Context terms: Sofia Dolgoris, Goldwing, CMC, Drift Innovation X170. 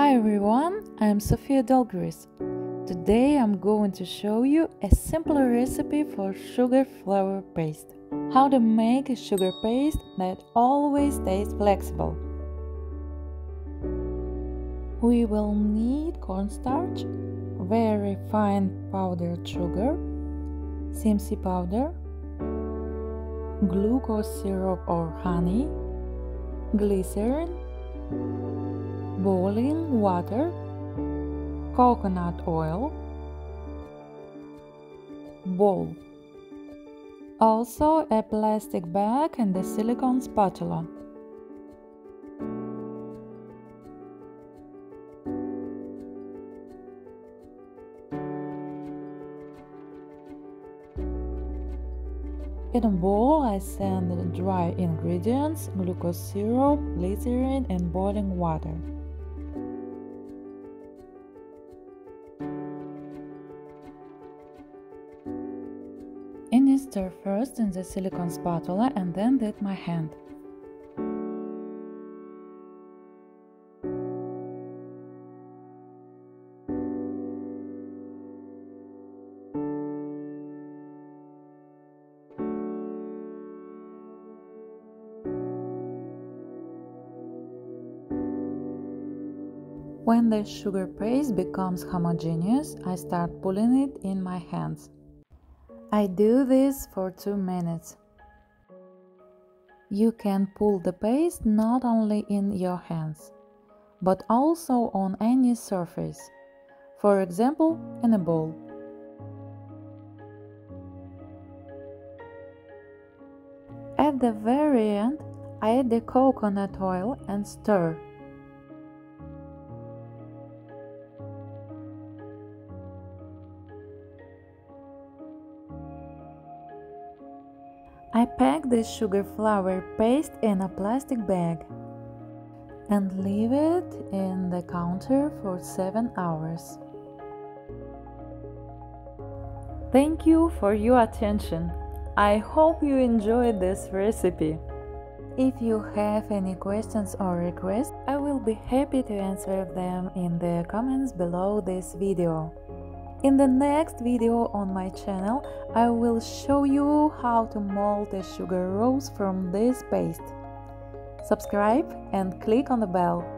Hi everyone, I'm Sofia Dolgoris. Today I'm going to show you a simple recipe for sugar flour paste. How to make a sugar paste that always stays flexible. We will need cornstarch, very fine powdered sugar, CMC powder, glucose syrup or honey, glycerin, boiling water, coconut oil, bowl. Also a plastic bag and a silicone spatula. In a bowl, I sand the dry ingredients, glucose syrup, glycerin and boiling water. Stir first in the silicone spatula and then with my hand. When the sugar paste becomes homogeneous, I start pulling it in my hands. I do this for 2 minutes. You can pull the paste not only in your hands, but also on any surface, for example, in a bowl. At the very end, add the coconut oil and stir. I pack the sugar flour paste in a plastic bag and leave it in the counter for 7 hours. Thank you for your attention. I hope you enjoyed this recipe. If you have any questions or requests, I will be happy to answer them in the comments below this video. In the next video on my channel, I will show you how to mold a sugar rose from this paste. Subscribe and click on the bell.